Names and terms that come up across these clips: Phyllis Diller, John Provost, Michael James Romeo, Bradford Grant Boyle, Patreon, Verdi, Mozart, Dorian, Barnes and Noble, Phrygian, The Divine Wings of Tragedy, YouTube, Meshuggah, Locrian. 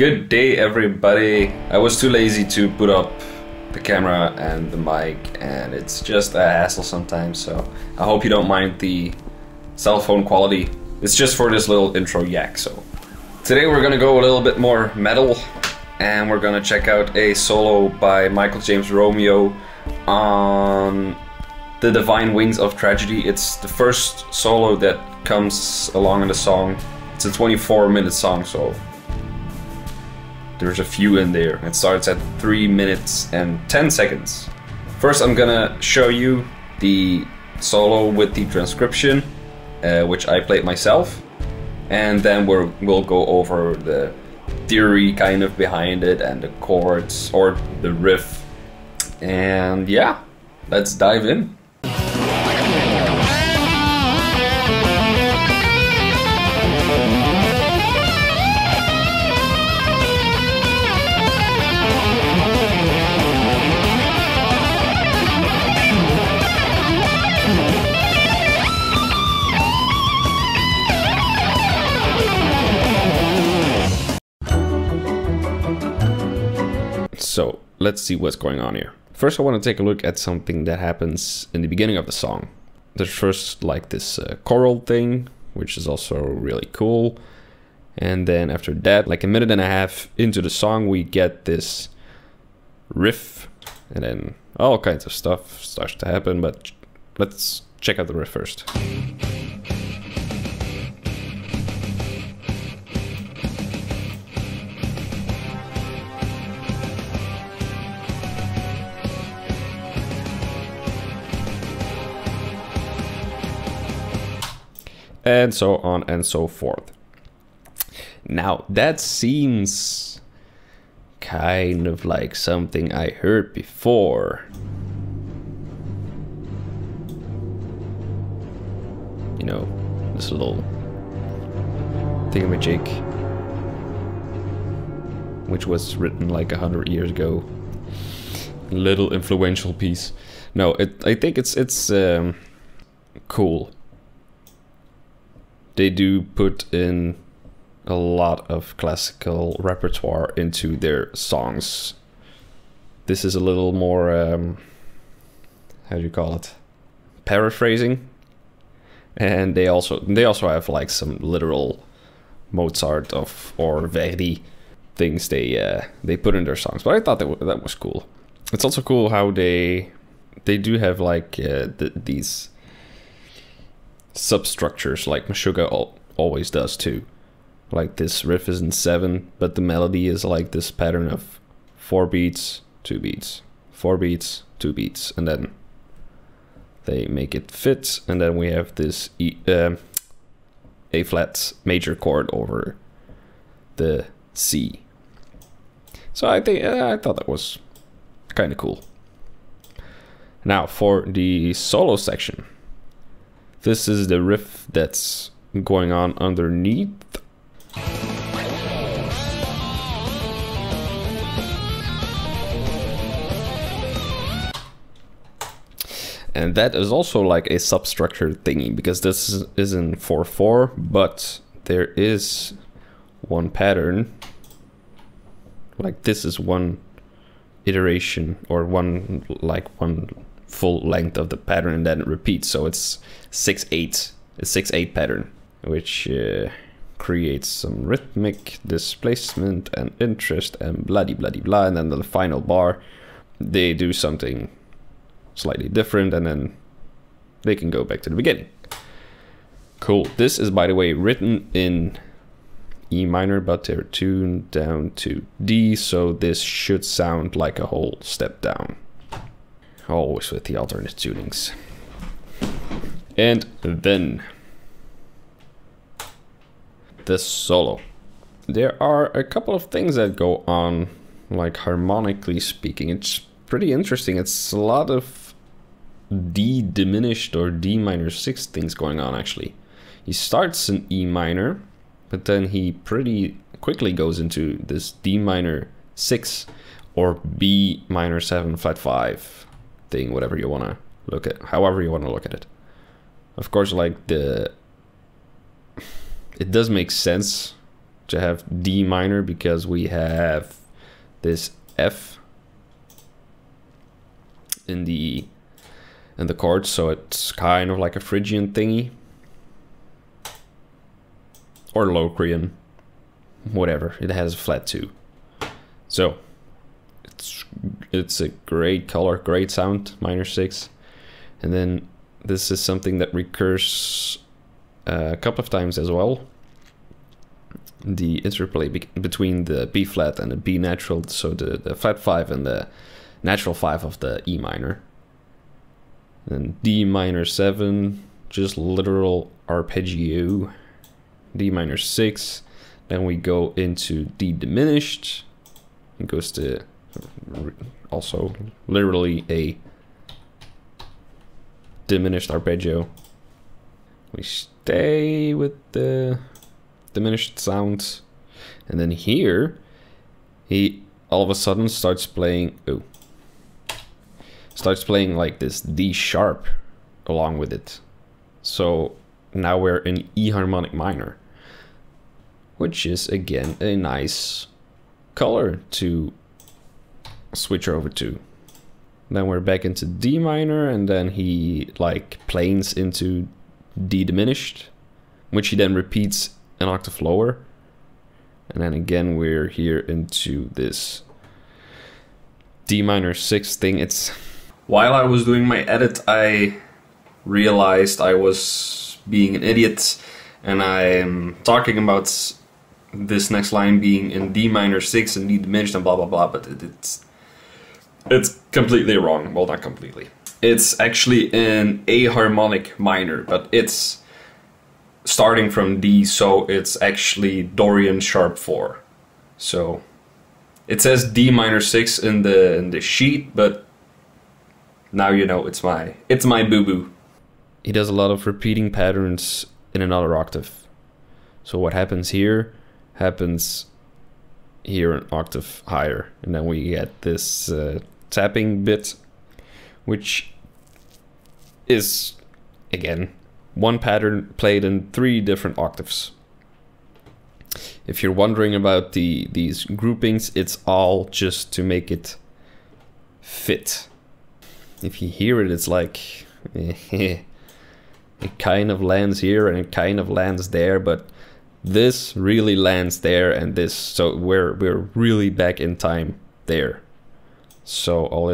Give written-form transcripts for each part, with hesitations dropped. Good day, everybody. I was too lazy to put up the camera and the mic, and it's just a hassle sometimes, so I hope you don't mind the cell phone quality. It's just for this little intro yak. So today we're gonna go a little bit more metal, and we're gonna check out a solo by Michael James Romeo on The Divine Wings of Tragedy. It's the first solo that comes along in the song. It's a 24-minute song, so there's a few in there. It starts at 3 minutes and 10 seconds. First, I'm gonna show you the solo with the transcription, which I played myself, and then we'll go over the theory kind of behind it and the chords or the riff. And yeah, let's dive in. So let's see what's going on here. First, I want to take a look at something that happens in the beginning of the song. There's first like this choral thing, which is also really cool. And then after that, like a minute and a half into the song, we get this riff, and then all kinds of stuff starts to happen, but let's check out the riff first. And so on and so forth. Now, that seems kind of like something I heard before. You know, this little thingamajig, which was written like 100 years ago. Little influential piece. No, I think it's cool. They do put in a lot of classical repertoire into their songs. This is a little more, how do you call it? Paraphrasing. And they also have like some literal Mozart or Verdi things they put in their songs. But I thought that was cool. It's also cool how they do have like these substructures, like Meshuggah always does too. Like this riff is in 7, but the melody is like this pattern of 4 beats, 2 beats, 4 beats, 2 beats, and then they make it fit, and then we have this A flat major chord over the C. So I thought that was kind of cool. Now for the solo section. This is the riff that's going on underneath. And that is also like a substructure thingy, because this is in 4/4, but there is one pattern. Like this is one iteration, or one full length of the pattern, and then it repeats. So it's 6/8, a 6/8 pattern, which creates some rhythmic displacement and interest and bloody bloody blah. And then the final bar, they do something slightly different, and then they can go back to the beginning. Cool. This is, by the way, written in E minor, but they're tuned down to D, so this should sound like a whole step down. Always with the alternate tunings. And then the solo. There are a couple of things that go on, like harmonically speaking. It's pretty interesting. It's a lot of D diminished or D minor 6 things going on, actually. He starts in E minor, but then he pretty quickly goes into this D minor 6 or B minor 7 flat 5. Thing, whatever you want to look at, however you want to look at it. Of course, like it does make sense to have D minor because we have this F in the chord, so it's kind of like a Phrygian thingy or Locrian, whatever. It has a flat two, so it's a great color, great sound. Minor 6, and then this is something that recurs a couple of times as well. The interplay between the B flat and the B natural, so the flat 5 and the natural 5 of the E minor. And D minor 7, just literal arpeggio. D minor 6, then we go into D diminished. It goes to also literally a diminished arpeggio. We stay with the diminished sound, and then here he all of a sudden starts playing like this D sharp along with it. So now we're in E harmonic minor, which is again a nice color to switch over to. Then we're back into D minor, and then he like planes into D diminished, which he then repeats an octave lower, and then again we're here into this D minor 6 thing. It's while I was doing my edit, I realized I was being an idiot, and I'm talking about this next line being in D minor 6 and D diminished and blah blah blah, but it's completely wrong. Well, not completely. It's actually in A harmonic minor, but it's starting from D, so it's actually Dorian sharp 4. So it says D minor 6 in the sheet, but now you know it's my boo-boo. He does a lot of repeating patterns in another octave. So what happens here an octave higher, and then we get this tapping bit, which is again one pattern played in 3 different octaves. If you're wondering about these groupings, it's all just to make it fit. If you hear it, it's like it kind of lands here and it kind of lands there, but this really lands there and this, so we're really back in time there. So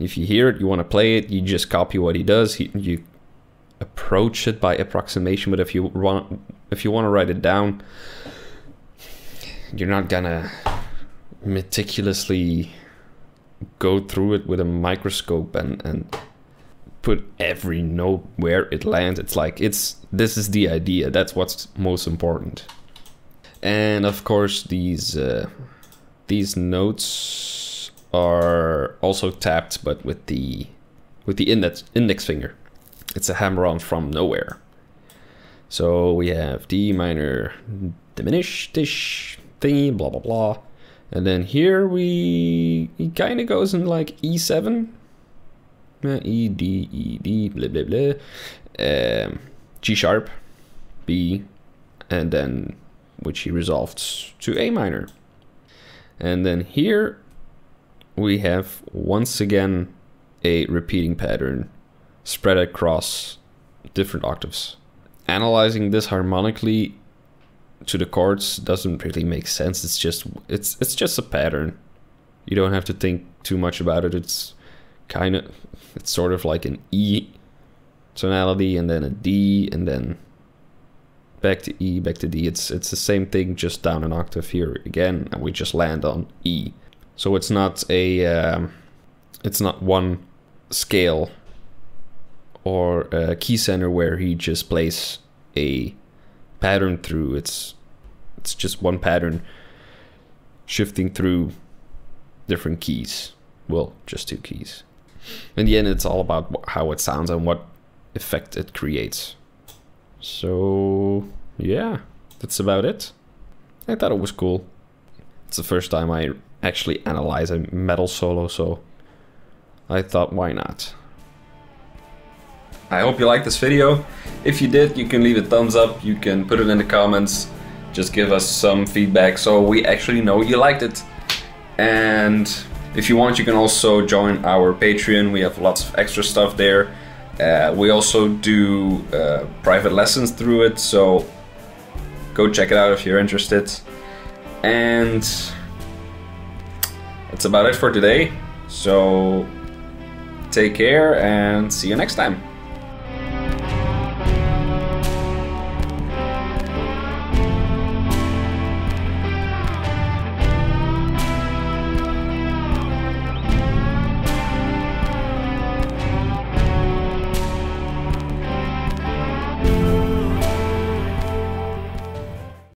if you hear it, you want to play it, you just copy what he does. You approach it by approximation, but if you want to write it down, you're not gonna meticulously go through it with a microscope and put every note where it lands. It's like this is the idea. That's what's most important. And of course, these notes are also tapped, but with the index finger. It's a hammer-on from nowhere. So we have D minor diminished-ish thingy, blah blah blah, and then here he kind of goes in like E7, E D blah blah blah, G sharp, B, and then which he resolved to A minor, and then here we have once again a repeating pattern spread across different octaves. Analyzing this harmonically to the chords doesn't really make sense. It's just a pattern. You don't have to think too much about it. It's sort of like an E tonality and then a D and then back to E, back to D. It's the same thing, just down an octave here again, and we just land on E. So it's not one scale or a key center where he just plays a pattern through. It's just one pattern shifting through different keys. Well, just 2 keys. In the end, it's all about how it sounds and what effect it creates. So yeah, that's about it. I thought it was cool. It's the first time I actually analyze a metal solo, so I thought, why not? I hope you liked this video. If you did, you can leave a thumbs up, you can put it in the comments, just give us some feedback so we actually know you liked it. And if you want, you can also join our Patreon. We have lots of extra stuff there. We also do private lessons through it, so go check it out if you're interested. And that's about it for today, so take care and see you next time.